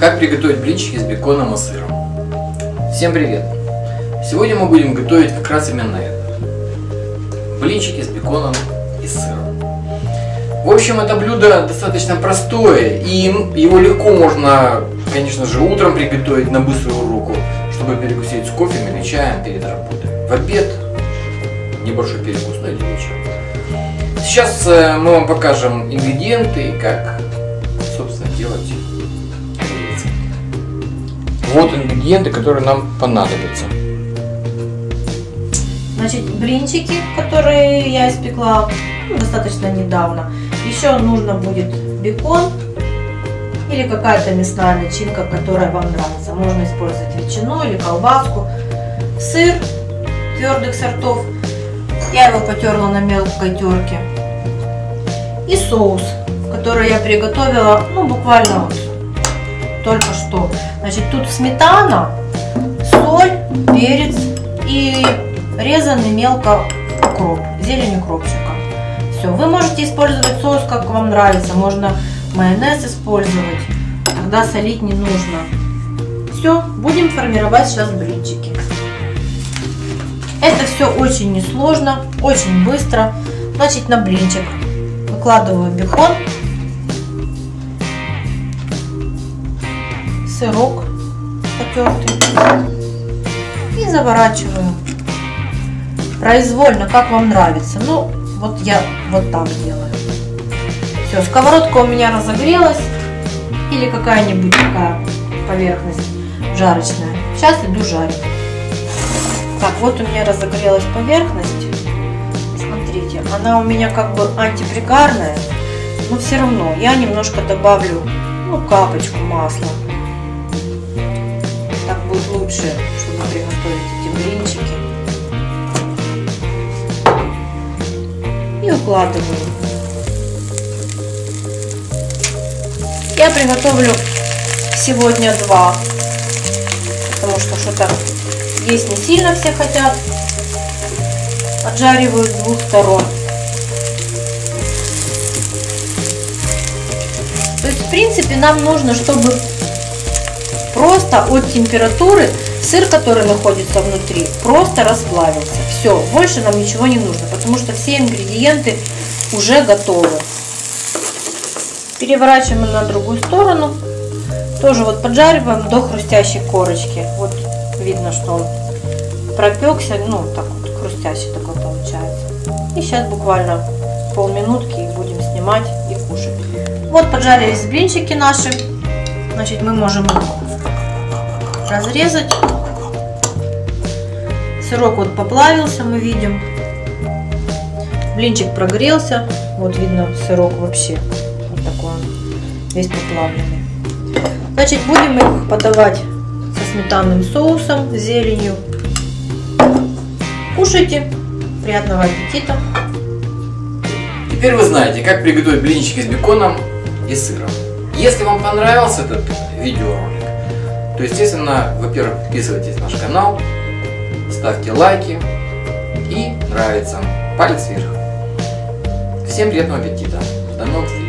Как приготовить блинчики с беконом и сыром. Всем привет! Сегодня мы будем готовить как раз именно это. Блинчики с беконом и сыром. В общем, это блюдо достаточно простое, и его легко можно, конечно же, утром приготовить на быструю руку, чтобы перекусить с кофе или чаем перед работой. В обед небольшой перекус, но или вечером. Сейчас мы вам покажем ингредиенты и как, собственно, делать. Вот ингредиенты, которые нам понадобятся. Значит, блинчики, которые я испекла достаточно недавно. Еще нужно будет бекон или какая-то мясная начинка, которая вам нравится. Можно использовать ветчину или колбаску. Сыр твердых сортов. Я его потерла на мелкой терке. И соус, который я приготовила, ну, буквально вот только что. Значит, тут сметана, соль, перец и резанный мелко укроп, зелень укропчика. Все, вы можете использовать соус, как вам нравится. Можно майонез использовать, тогда солить не нужно. Все, будем формировать сейчас блинчики. Это все очень несложно, очень быстро. Значит, на блинчик выкладываю бекон, сырок потертый и заворачиваю произвольно, как вам нравится. Ну, вот я вот так делаю. Все, сковородка у меня разогрелась или какая-нибудь такая поверхность жарочная. Сейчас иду жарить. Так, вот у меня разогрелась поверхность. Смотрите, она у меня как бы антипригарная, но все равно я немножко добавлю, ну, капочку масла. Так будет лучше, чтобы приготовить эти блинчики. И укладываю. Я приготовлю сегодня два, потому что что-то есть не сильно все хотят. Поджариваю с двух сторон. То есть, в принципе, нам нужно, чтобы просто от температуры сыр, который находится внутри, просто расплавился. Все, больше нам ничего не нужно, потому что все ингредиенты уже готовы. Переворачиваем на другую сторону. Тоже вот поджариваем до хрустящей корочки. Вот видно, что он пропекся, ну, так вот хрустящий такой получается. И сейчас буквально полминутки будем снимать и кушать. Вот поджарились блинчики наши. Значит, мы можем их разрезать. Сырок вот поплавился, мы видим. Блинчик прогрелся. Вот видно сырок вообще. Вот такой он, весь поплавленный. Значит, будем их подавать со сметанным соусом, зеленью. Кушайте. Приятного аппетита. Теперь вы знаете, как приготовить блинчики с беконом и сыром. Если вам понравился этот видеоролик, то, естественно, во-первых, подписывайтесь на наш канал, ставьте лайки и нравится. Палец вверх. Всем приятного аппетита. До новых встреч.